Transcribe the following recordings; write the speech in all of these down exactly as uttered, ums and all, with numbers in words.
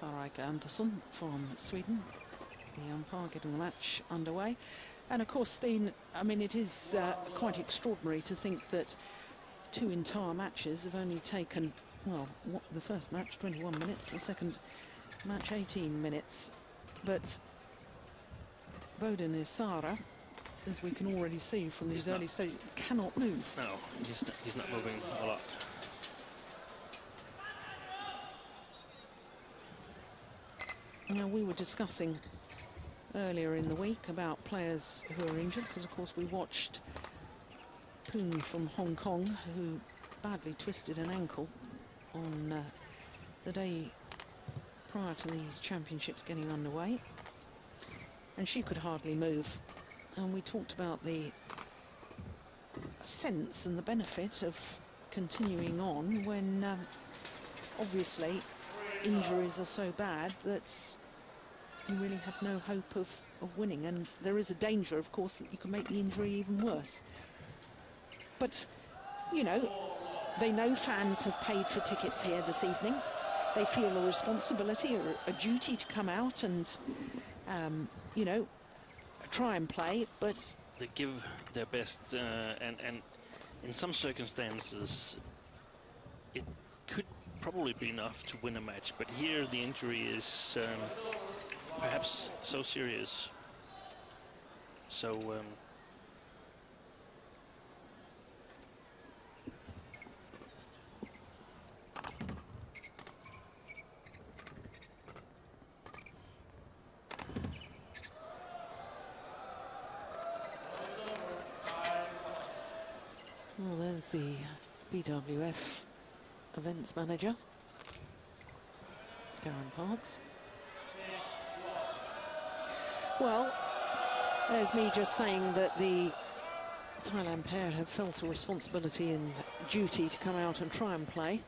Fariga Andersson from Sweden, the umpire, getting the match underway. And of course, Steen, I mean, it is uh, quite extraordinary to think that two entire matches have only taken, well, what, the first match twenty-one minutes, the second match eighteen minutes. But Bodin Issara, as we can already see from his early stage, cannot move. No, he's not, he's not moving a lot. Now, we were discussing earlier in the week about players who are injured, because of course we watched Poon from Hong Kong, who badly twisted an ankle on uh, the day prior to these championships getting underway, and she could hardly move. And we talked about the sense and the benefit of continuing on when um, obviously injuries are so bad that you really have no hope of, of winning, and there is a danger, of course, that you can make the injury even worse. But, you know, they know fans have paid for tickets here this evening. They feel a responsibility or a duty to come out and, um, you know, try and play, but they give their best, uh, and, and in some circumstances it could probably be enough to win a match, but here the injury is um, perhaps so serious, so um, well, there's the B W F events manager, Darren Parks. Well, there's me just saying that the Thailand pair have felt a responsibility and duty to come out and try and play,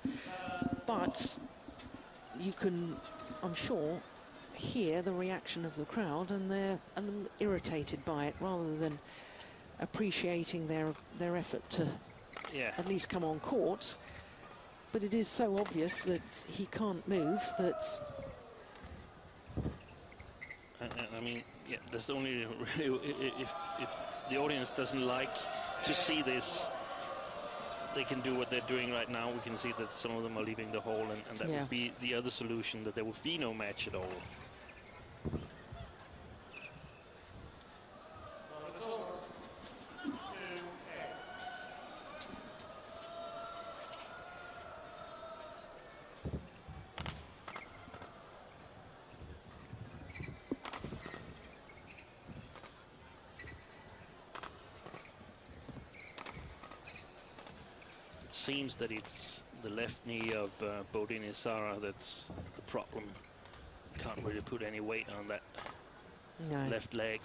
but you can, I'm sure, hear the reaction of the crowd, and they're a little irritated by it rather than appreciating their their effort to yeah. at least come on court. But it is so obvious that he can't move that I, I mean yeah there's only if if the audience doesn't like to see this, they can do what they're doing right now. We can see that some of them are leaving the hall, and, and that yeah. would be the other solution, that there would be no match at all. Seems that it's the left knee of uh, Bodin Issara that's the problem. Can't really put any weight on that no. left leg.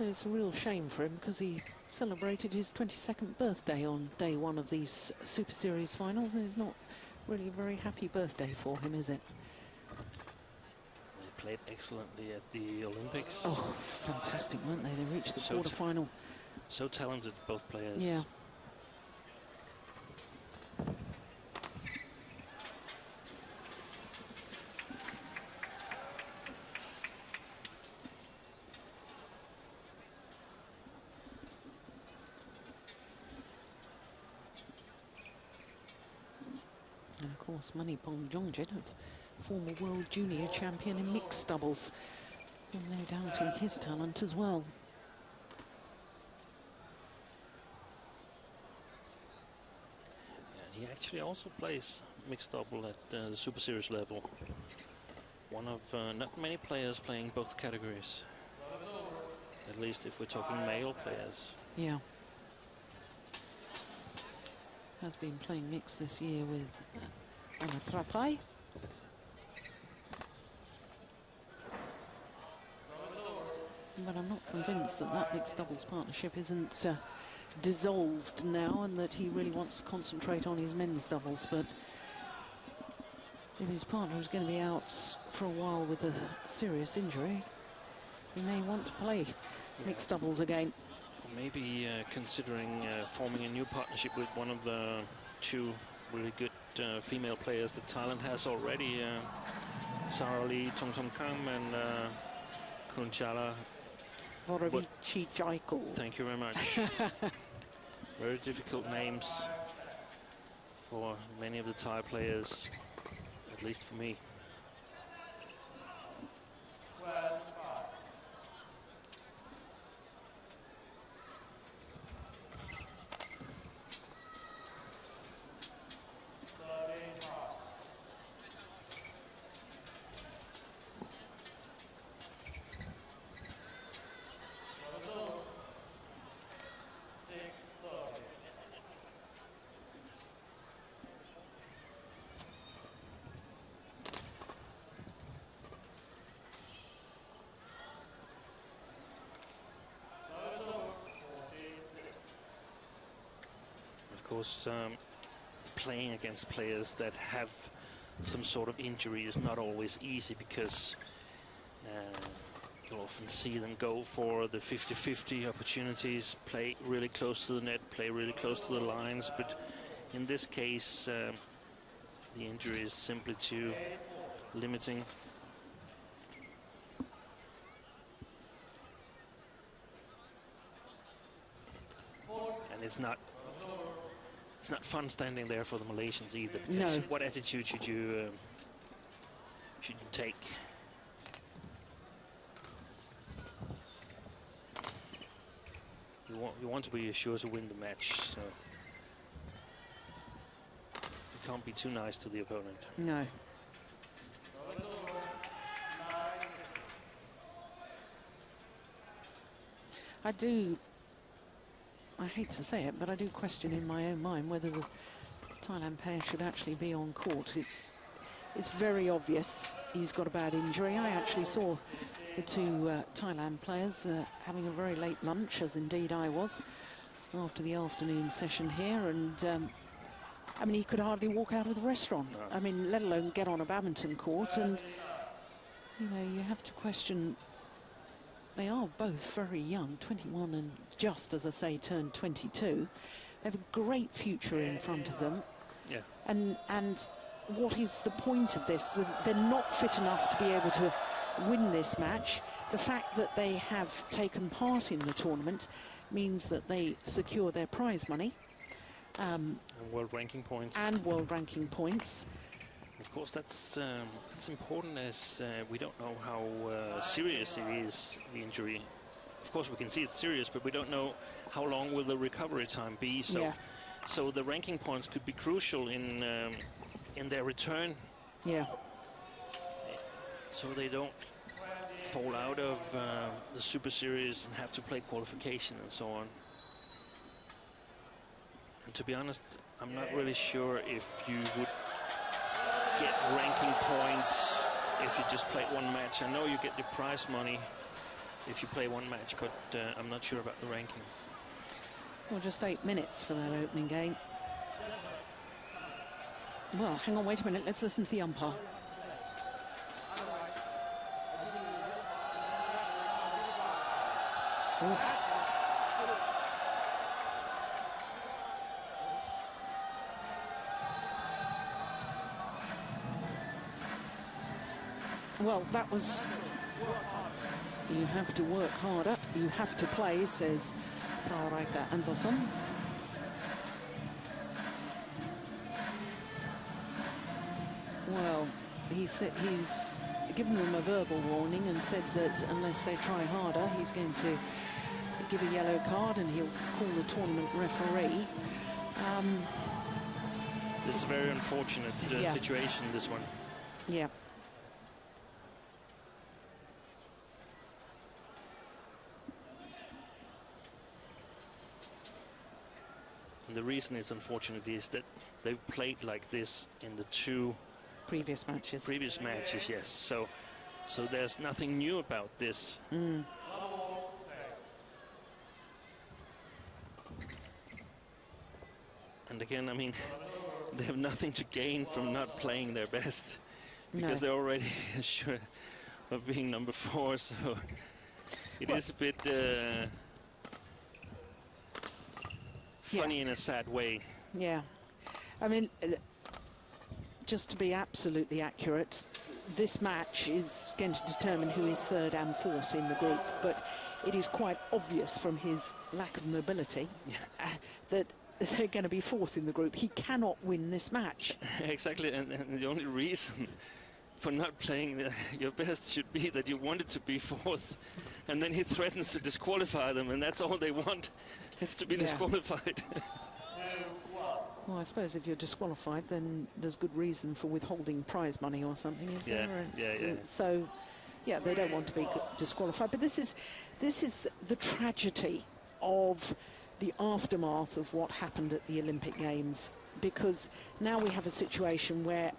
It's a real shame for him, because he celebrated his twenty-second birthday on day one of these Super Series finals, and it's not really a very happy birthday for him, is it? Played excellently at the Olympics. Oh, fantastic, weren't they? They reached the so quarterfinal. So talented, both players. Yeah. And of course, Maneepong Jongjit, former world junior champion in mixed doubles, and no doubting his talent as well. And he actually also plays mixed double at uh, the Super Series level. One of uh, not many players playing both categories, at least if we're talking male players. Yeah. Has been playing mixed this year with uh, Ana Trapai. But I'm not convinced that that mixed doubles partnership isn't uh, dissolved now, and that he really wants to concentrate on his men's doubles. But if his partner is going to be out for a while with a serious injury, he may want to play yeah. mixed doubles again. Maybe uh, considering uh, forming a new partnership with one of the two really good uh, female players that Thailand has already. Uh, Sarah Lee Tong Tong Kang and uh, Kunchala Vorovichi Chaiko. Thank you very much. Very difficult names for many of the Thai players, at least for me. Of course, um, playing against players that have some sort of injury is not always easy, because uh, you often see them go for the fifty fifty opportunities, play really close to the net, play really close to the lines. But in this case, um, the injury is simply too limiting. And it's not It's not fun standing there for the Malaysians either. No. What attitude should you um, should you take? You want you want to be sure to win the match, so you can't be too nice to the opponent. No. I do. I hate to say it, but I do question in my own mind whether the Thailand player should actually be on court. It's it's very obvious he's got a bad injury. I actually saw the two uh, Thailand players uh, having a very late lunch, as indeed I was, after the afternoon session here. And, um, I mean, he could hardly walk out of the restaurant. No. I mean, let alone get on a badminton court. And, you know, you have to question... They are both very young, twenty-one and just, as I say, turned twenty-two. They have a great future in front of them. Yeah. And and what is the point of this? They're not fit enough to be able to win this match. The fact that they have taken part in the tournament means that they secure their prize money. Um, and world ranking points. And world ranking points. Of course, that's um, that's important, as uh, we don't know how uh, serious it is, the injury. Of course, we can see it's serious, but we don't know how long will the recovery time be. So, yeah. so the ranking points could be crucial in um, in their return. Yeah. So they don't fall out of uh, the Super Series and have to play qualification and so on. And to be honest, I'm not really sure if you would get ranking points if you just play one match. I know you get the prize money if you play one match, but uh, I'm not sure about the rankings. Well, just eight minutes for that opening game. Well, hang on, wait a minute. Let's listen to the umpire. Oof. Well, that was, you have to work harder, you have to play, says Fariga Andersson. Well, he said he's given them a verbal warning and said that unless they try harder, he's going to give a yellow card and he'll call the tournament referee. Um, this is a very unfortunate uh, yeah. situation, this one. Yeah. The reason it's unfortunate is that they've played like this in the two previous matches. Previous matches, yes. So, so there's nothing new about this. Mm. And again, I mean, they have nothing to gain from not playing their best, because no. they're already sure of being number four. So it what? is a bit. Uh, Funny yeah. in a sad way. Yeah. I mean, just to be absolutely accurate, this match is going to determine who is third and fourth in the group, but it is quite obvious from his lack of mobility uh, that they're going to be fourth in the group. He cannot win this match. Exactly, and, and the only reason for not playing the, your best should be that you wanted to be fourth, and then he threatens to disqualify them, and that's all they want, is to be yeah. disqualified. Well, I suppose if you're disqualified, then there's good reason for withholding prize money or something, is yeah, there? Yeah, yeah. So, yeah, they don't want to be disqualified. But this is, this is the, the tragedy of the aftermath of what happened at the Olympic Games, because now we have a situation where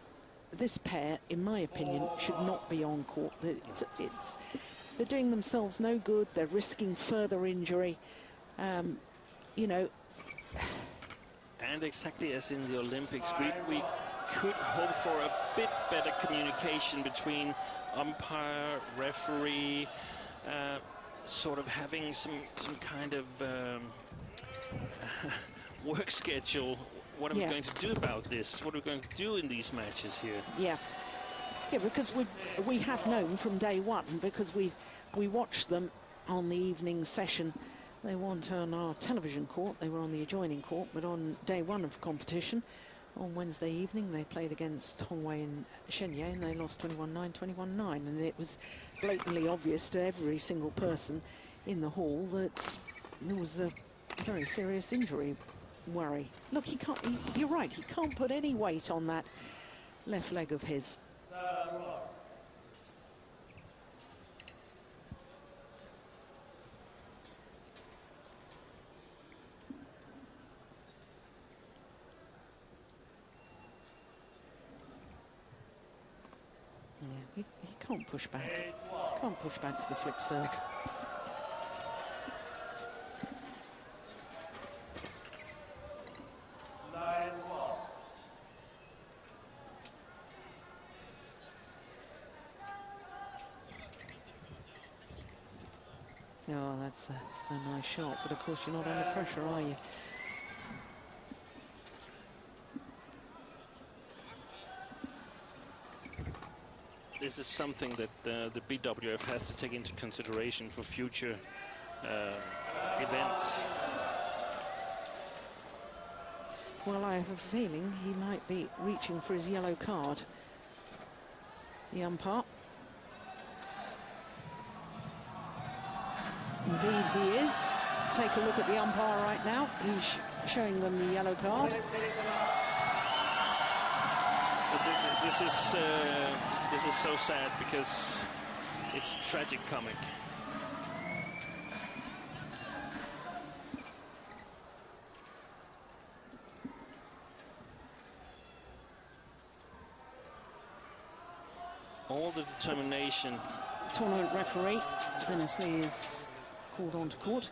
this pair, in my opinion, should not be on court. It's, it's, they're doing themselves no good. They're risking further injury. Um, you know... And exactly as in the Olympics, we, we could hope for a bit better communication between umpire, referee, uh, sort of having some, some kind of um, work schedule. What are yeah. we going to do about this? What are we going to do in these matches here? Yeah, yeah, because we we have known from day one, because we, we watched them on the evening session. They weren't on our television court, they were on the adjoining court, but on day one of competition, on Wednesday evening, they played against Hongwei and Shenye, and they lost twenty-one nine, twenty-one nine, and it was blatantly obvious to every single person in the hall that there was a very serious injury worry. Look, he can't, he, you're right, he can't put any weight on that left leg of his. He, he can't push back. Can't push back to the flip serve. Oh, that's a, a nice shot, but of course you're not under pressure, are you? This is something that uh, the B W F has to take into consideration for future uh, events. Well, I have a feeling he might be reaching for his yellow card. The umpire. Indeed he is. Take a look at the umpire right now. He's sh showing them the yellow card. This is... Uh, This is so sad because it's tragic comic. All the determination. Tournament referee Dennis Lee is called on to court.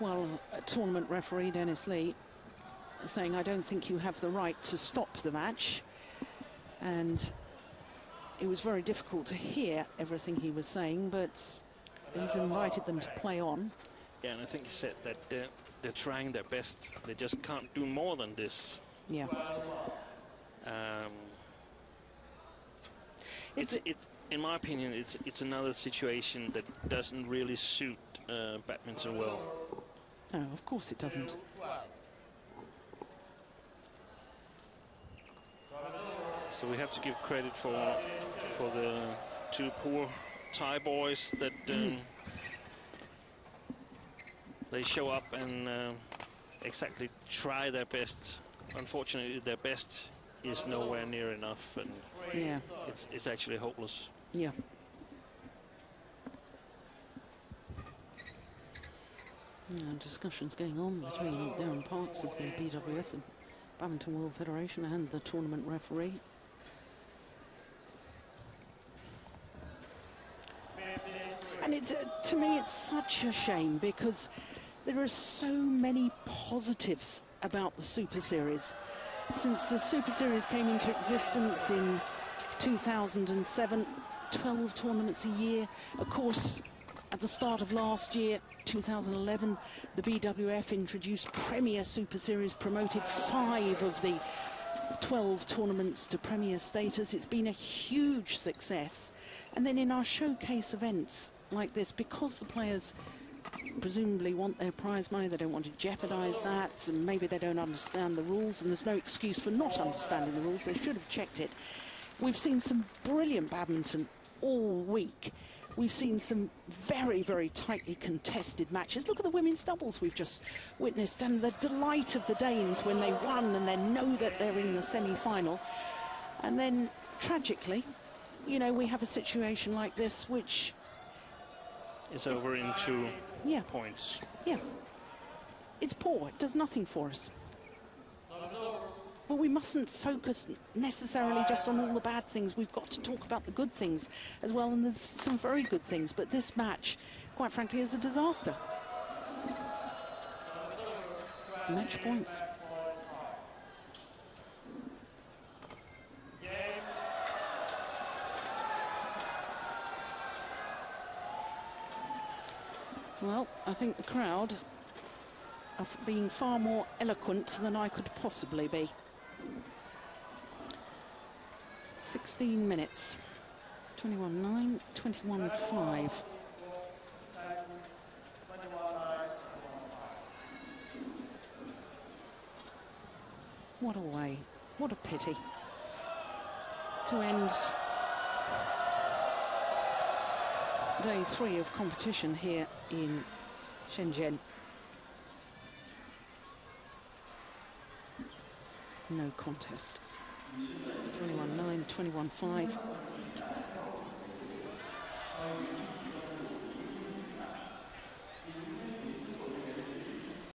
Well, tournament referee Dennis Lee saying, I don't think you have the right to stop the match. And it was very difficult to hear everything he was saying, but he's invited them to play on. Yeah, and I think he said that they're, they're trying their best. They just can't do more than this. Yeah. Um, it's, it's, it's, in my opinion, it's, it's another situation that doesn't really suit uh, badminton well. No, of course it doesn't. So we have to give credit for for the two poor Thai boys that um, mm. they show up and uh, exactly try their best. Unfortunately, their best is nowhere near enough, and yeah. it's it's actually hopeless. Yeah. And discussions going on between Darren Parks of the B W F, the Badminton World Federation, and the tournament referee. And it's, uh, to me, it's such a shame, because there are so many positives about the Super Series. Since the Super Series came into existence in two thousand seven, twelve tournaments a year. Of course, at the start of last year, two thousand eleven, the B W F introduced Premier Super Series, promoted five of the twelve tournaments to Premier status. It's been a huge success. And then in our showcase events like this, because the players presumably want their prize money, they don't want to jeopardize that, and maybe they don't understand the rules, and there's no excuse for not understanding the rules, they should have checked it. We've seen some brilliant badminton all week. We've seen some very, very tightly contested matches. Look at the women's doubles we've just witnessed, and the delight of the Danes when they won and they know that they're in the semi-final. And then, tragically, you know, we have a situation like this which... It's over in two yeah. points. Yeah. It's poor. It does nothing for us. But we mustn't focus necessarily just on all the bad things. We've got to talk about the good things as well, and there's some very good things. But this match, quite frankly, is a disaster. Match points. Well, I think the crowd are being far more eloquent than I could possibly be. sixteen minutes, twenty-one nine, twenty-one five. What a way, what a pity to end day three of competition here in Shenzhen. No contest. twenty-one nine, twenty-one five.